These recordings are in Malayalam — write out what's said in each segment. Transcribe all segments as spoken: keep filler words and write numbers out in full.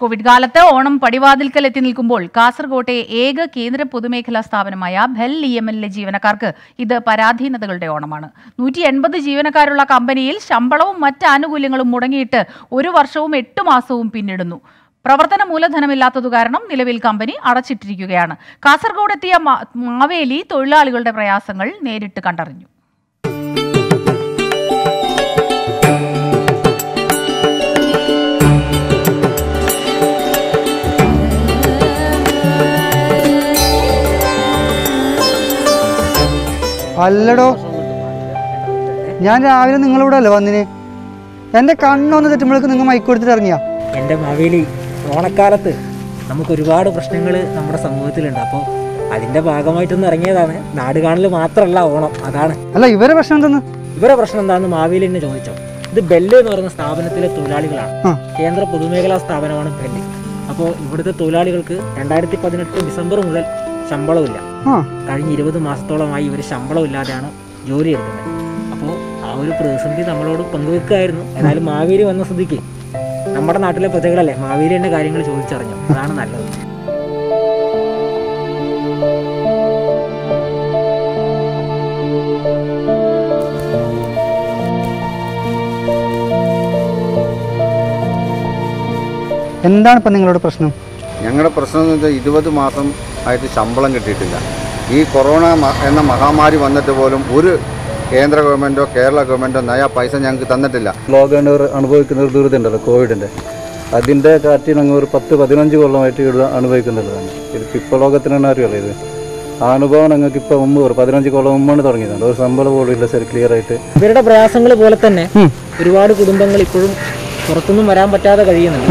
കോവിഡ് കാലത്തെ ഓണം പടിവാതിൽക്കൽ എത്തി നിൽക്കുമ്പോൾ കാസർഗോട്ടെ ഏക കേന്ദ്ര പൊതുമേഖലാ സ്ഥാപനമായ ബെൽ ഇ എം എല്ലിലെ ജീവനക്കാർക്ക് ഇത് പരാധീനതകളുടെ ഓണമാണ്. നൂറ്റി എൺപത് ജീവനക്കാരുള്ള കമ്പനിയിൽ ശമ്പളവും മറ്റ് ആനുകൂല്യങ്ങളും മുടങ്ങിയിട്ട് ഒരു വർഷവും എട്ടു മാസവും പിന്നിടുന്നു. പ്രവർത്തന മൂലധനമില്ലാത്തതു കാരണം നിലവിൽ കമ്പനി അടച്ചിട്ടിരിക്കുകയാണ്. കാസർഗോഡ് എത്തിയ മാവേലി തൊഴിലാളികളുടെ പ്രയാസങ്ങൾ നേരിട്ട് കണ്ടറിഞ്ഞു. അല്ലടോ, ഞാൻ രാവിലെ നിങ്ങളിവിടെ അല്ലേ വന്നിന്? എൻ്റെ കണ്ണൊന്ന് തെറ്റുമ്പോഴേക്ക് നിങ്ങൾ മൈക്ക് കൊടുത്തിട്ട് ഇറങ്ങിയാ. എൻ്റെ മാവേലി, ഓണക്കാലത്ത് നമുക്ക് ഒരുപാട് പ്രശ്നങ്ങൾ നമ്മുടെ സമൂഹത്തിലുണ്ട്. അപ്പോൾ അതിൻ്റെ ഭാഗമായിട്ടൊന്ന് ഇറങ്ങിയതാണ്. നാട് കാണൽ മാത്രമല്ല ഓണം, അതാണ്. അല്ല, ഇവരെ പ്രശ്നം എന്തെന്ന് ഇവരെ പ്രശ്നം എന്താണെന്ന് മാവേലി എന്നെ ചോദിച്ചോ. ഇത് ബെല്ല് എന്ന് പറയുന്ന സ്ഥാപനത്തിലെ തൊഴിലാളികളാണ്. കേന്ദ്ര പൊതുമേഖലാ സ്ഥാപനമാണ് ബെല്ല്. അപ്പോൾ ഇവിടുത്തെ തൊഴിലാളികൾക്ക് രണ്ടായിരത്തി പതിനെട്ട് ഡിസംബർ മുതൽ ശമ്പളമില്ല. കഴിഞ്ഞ ഇരുപത് മാസത്തോളമായി ഇവർ ശമ്പളമില്ലാതെയാണ് ജോലി എടുക്കുന്നത്. അപ്പോൾ ആ ഒരു പ്രതിസന്ധി നമ്മളോട് പങ്കുവെക്കുകയായിരുന്നു. എന്നാലും മാവേലി വന്ന സ്ഥിതിക്ക് നമ്മുടെ നാട്ടിലെ പ്രജകളല്ലേ മാവേലിയുടെ കാര്യങ്ങൾ ചോദിച്ചറിഞ്ഞു, അതാണ് നല്ലത്. എന്താണ് ഇപ്പം നിങ്ങളുടെ പ്രശ്നം? ഞങ്ങളുടെ പ്രശ്നം എന്ന് വെച്ചാൽ ഇരുപത് മാസം ആയിട്ട് ശമ്പളം കിട്ടിയിട്ടില്ല. ഈ കൊറോണ എന്ന മഹാമാരി വന്നിട്ട് പോലും ഒരു കേന്ദ്ര ഗവൺമെൻറ്റോ കേരള ഗവൺമെൻറ്റോ നയാ പൈസ ഞങ്ങൾക്ക് തന്നിട്ടില്ല. ലോകം അനുഭവിക്കുന്ന ഒരു ദുരിതമുണ്ടല്ലോ, കോവിഡിൻ്റെ. അതിൻ്റെ കാറ്റ് ഞങ്ങൾ ഒരു പത്ത് പതിനഞ്ച് കൊല്ലമായിട്ട് ഇവിടെ അനുഭവിക്കുന്നുള്ളതാണ്. ഇതിപ്പോൾ ഇപ്പോൾ ലോകത്തിനാണ് അറിയുള്ളൂ. ഇത് ആ അനുഭവം ഞങ്ങൾക്ക് ഇപ്പോൾ മുമ്പ് ഒരു പതിനഞ്ച് കൊല്ലം മുമ്പാണ് തുടങ്ങിയതാണ്. ഒരു ശമ്പളം പോലും ഇല്ല ശരി, ക്ലിയർ ആയിട്ട്. ഇവരുടെ പ്രയാസങ്ങൾ പോലെ തന്നെ ഒരുപാട് കുടുംബങ്ങൾ ഇപ്പോഴും പുറത്തൊന്നും വരാൻ പറ്റാതെ കഴിയുന്നുണ്ട്.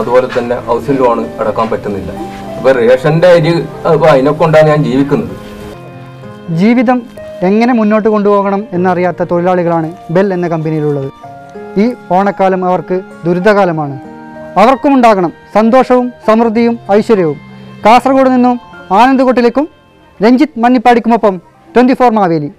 അതുപോലെ തന്നെ ഹൗസിംഗ് ലോണ് അടക്കാൻ പറ്റുന്നില്ല. അപ്പോൾ റേഷൻ്റെ അരി അതിനൊക്കെ കൊണ്ടാണ് ഞാൻ ജീവിക്കുന്നത്. ജീവിതം എങ്ങനെ മുന്നോട്ട് കൊണ്ടുപോകണം എന്നറിയാത്ത തൊഴിലാളികളാണ് ബെൽ എന്ന കമ്പനിയിലുള്ളത്. ഈ ഓണക്കാലം അവർക്ക് ദുരിതകാലമാണ്. അവർക്കുമുണ്ടാകണം സന്തോഷവും സമൃദ്ധിയും ഐശ്വര്യവും. കാസർഗോഡ് നിന്നും ആനന്ദകോട്ടിലേക്കും രഞ്ജിത്ത് മണ്ണിപ്പാടിക്കുമൊപ്പം ട്വൻറ്റി ഫോർ മാവേലി.